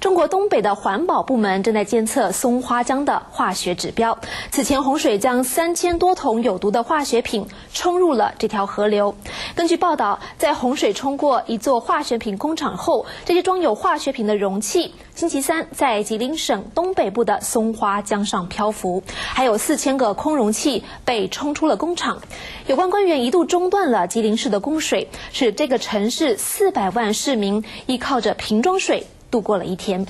中国东北的环保部门正在监测松花江的化学指标。此前，洪水将3000多桶有毒的化学品冲入了这条河流。根据报道，在洪水冲过一座化学品工厂后，这些装有化学品的容器星期三在吉林省东北部的松花江上漂浮，还有4000个空容器被冲出了工厂。有关官员一度中断了吉林市的供水，使这个城市400万市民依靠着瓶装水度过了一天。